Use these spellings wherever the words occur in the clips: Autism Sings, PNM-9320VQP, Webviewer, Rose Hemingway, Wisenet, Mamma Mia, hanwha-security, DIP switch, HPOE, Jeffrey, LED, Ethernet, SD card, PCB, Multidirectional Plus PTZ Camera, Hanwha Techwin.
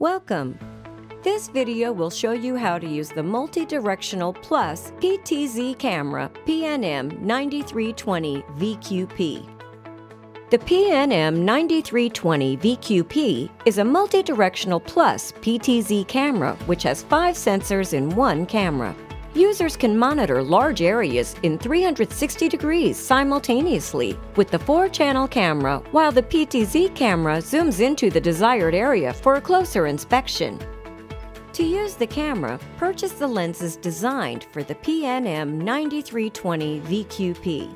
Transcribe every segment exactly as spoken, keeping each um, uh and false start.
Welcome! This video will show you how to use the Multidirectional Plus P T Z Camera P N M nine three two zero V Q P. The P N M nine three two zero V Q P is a Multidirectional Plus P T Z camera which has five sensors in one camera. Users can monitor large areas in three hundred sixty degrees simultaneously with the four channel camera, while the P T Z camera zooms into the desired area for a closer inspection. To use the camera, purchase the lenses designed for the P N M nine three two zero V Q P.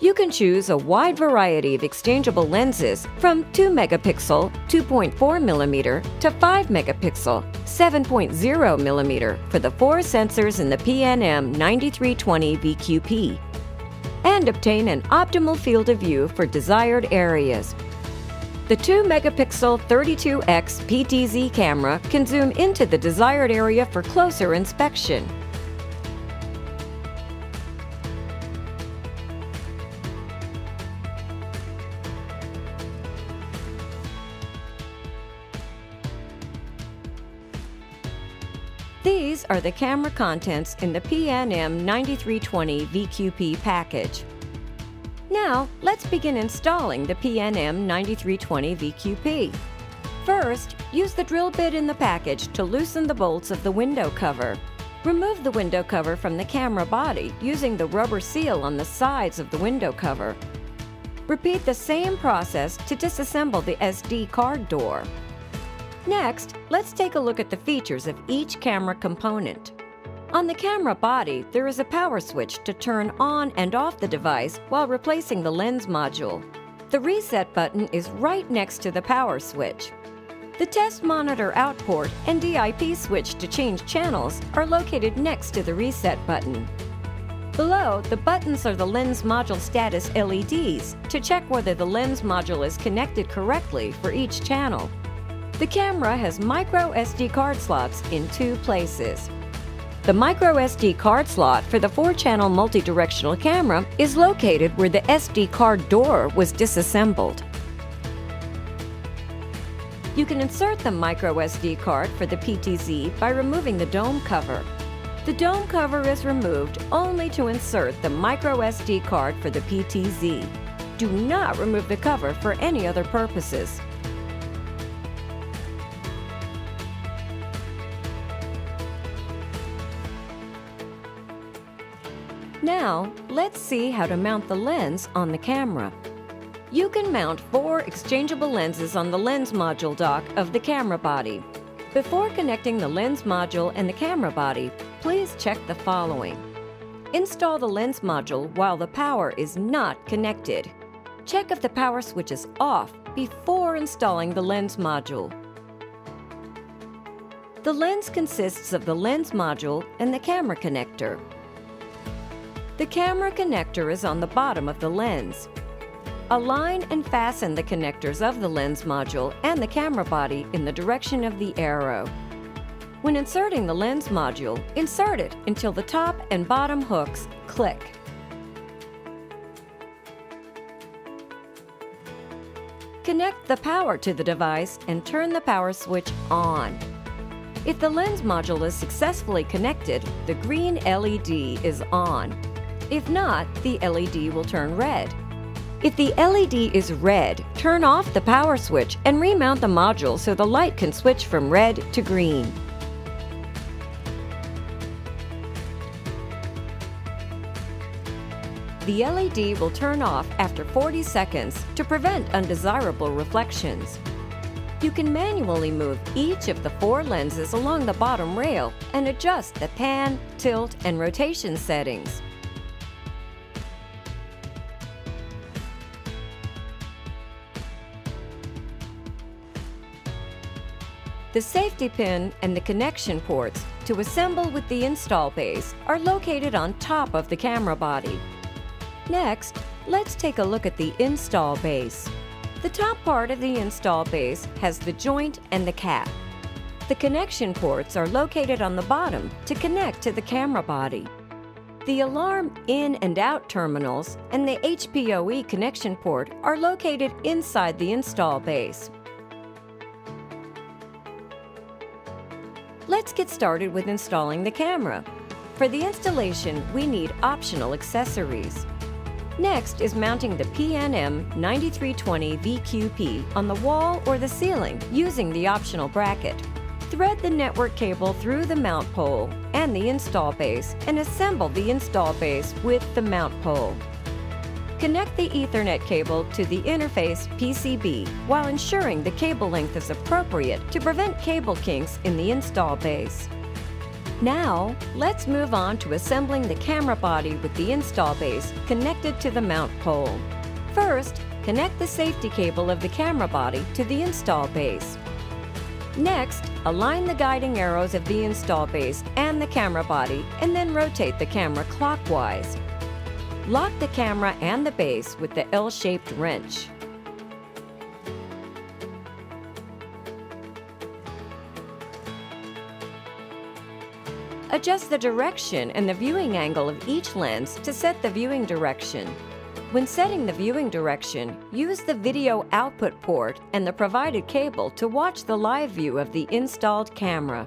You can choose a wide variety of exchangeable lenses from two megapixel, two point four millimeter to five megapixel, seven point zero millimeter for the four sensors in the P N M nine three two zero V Q P, and obtain an optimal field of view for desired areas. The two megapixel thirty-two X P T Z camera can zoom into the desired area for closer inspection. These are the camera contents in the P N M nine three two zero V Q P package. Now, let's begin installing the P N M nine three two zero V Q P. First, use the drill bit in the package to loosen the bolts of the window cover. Remove the window cover from the camera body using the rubber seal on the sides of the window cover. Repeat the same process to disassemble the S D card door. Next, let's take a look at the features of each camera component. On the camera body, there is a power switch to turn on and off the device while replacing the lens module. The reset button is right next to the power switch. The test monitor out port and D I P switch to change channels are located next to the reset button. Below, the buttons are the lens module status L E Ds to check whether the lens module is connected correctly for each channel. The camera has micro S D card slots in two places. The micro S D card slot for the four channel multidirectional camera is located where the S D card door was disassembled. You can insert the micro S D card for the P T Z by removing the dome cover. The dome cover is removed only to insert the micro S D card for the P T Z. Do not remove the cover for any other purposes. Now, let's see how to mount the lens on the camera. You can mount four exchangeable lenses on the lens module dock of the camera body. Before connecting the lens module and the camera body, please check the following. Install the lens module while the power is not connected. Check if the power switch is off before installing the lens module. The lens consists of the lens module and the camera connector. The camera connector is on the bottom of the lens. Align and fasten the connectors of the lens module and the camera body in the direction of the arrow. When inserting the lens module, insert it until the top and bottom hooks click. Connect the power to the device and turn the power switch on. If the lens module is successfully connected, the green L E D is on. If not, the L E D will turn red. If the L E D is red, turn off the power switch and remount the module so the light can switch from red to green. The L E D will turn off after forty seconds to prevent undesirable reflections. You can manually move each of the four lenses along the bottom rail and adjust the pan, tilt, and rotation settings. The safety pin and the connection ports to assemble with the install base are located on top of the camera body. Next, let's take a look at the install base. The top part of the install base has the joint and the cap. The connection ports are located on the bottom to connect to the camera body. The alarm in and out terminals and the H P O E connection port are located inside the install base. Let's get started with installing the camera. For the installation, we need optional accessories. Next is mounting the P N M nine three two zero V Q P on the wall or the ceiling using the optional bracket. Thread the network cable through the mount pole and the install base and assemble the install base with the mount pole. Connect the Ethernet cable to the interface P C B while ensuring the cable length is appropriate to prevent cable kinks in the install base. Now, let's move on to assembling the camera body with the install base connected to the mount pole. First, connect the safety cable of the camera body to the install base. Next, align the guiding arrows of the install base and the camera body and then rotate the camera clockwise. Lock the camera and the base with the L-shaped wrench. Adjust the direction and the viewing angle of each lens to set the viewing direction. When setting the viewing direction, use the video output port and the provided cable to watch the live view of the installed camera.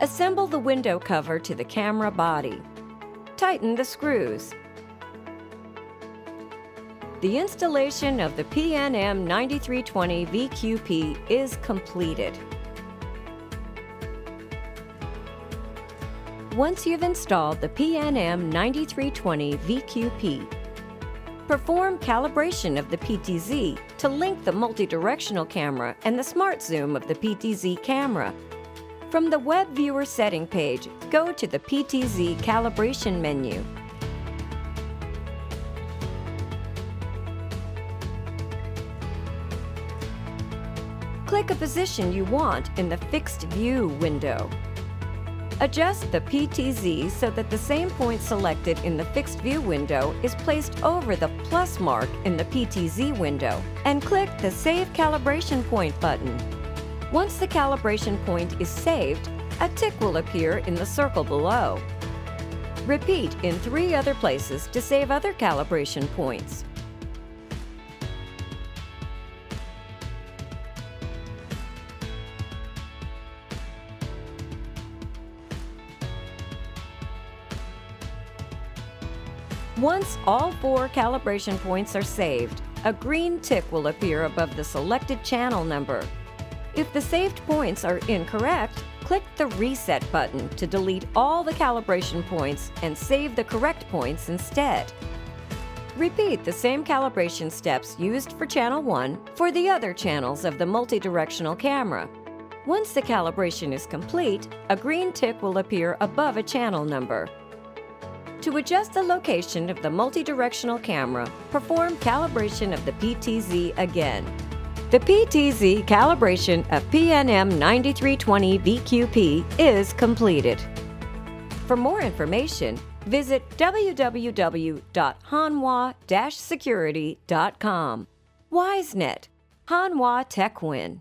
Assemble the window cover to the camera body. Tighten the screws. The installation of the P N M nine three two zero V Q P is completed. Once you've installed the P N M nine three two zero V Q P, perform calibration of the P T Z to link the multidirectional camera and the smart zoom of the P T Z camera. From the web viewer setting page, go to the P T Z calibration menu. Click a position you want in the Fixed View window. Adjust the P T Z so that the same point selected in the Fixed View window is placed over the plus mark in the P T Z window, and click the Save Calibration Point button. Once the calibration point is saved, a tick will appear in the circle below. Repeat in three other places to save other calibration points. Once all four calibration points are saved, a green tick will appear above the selected channel number. If the saved points are incorrect, click the Reset button to delete all the calibration points and save the correct points instead. Repeat the same calibration steps used for channel one for the other channels of the multidirectional camera. Once the calibration is complete, a green tick will appear above a channel number. To adjust the location of the multidirectional camera, perform calibration of the P T Z again. The P T Z calibration of P N M nine three two zero V Q P is completed. For more information, visit w w w dot hanwha dash security dot com. Wisenet, Hanwha Techwin.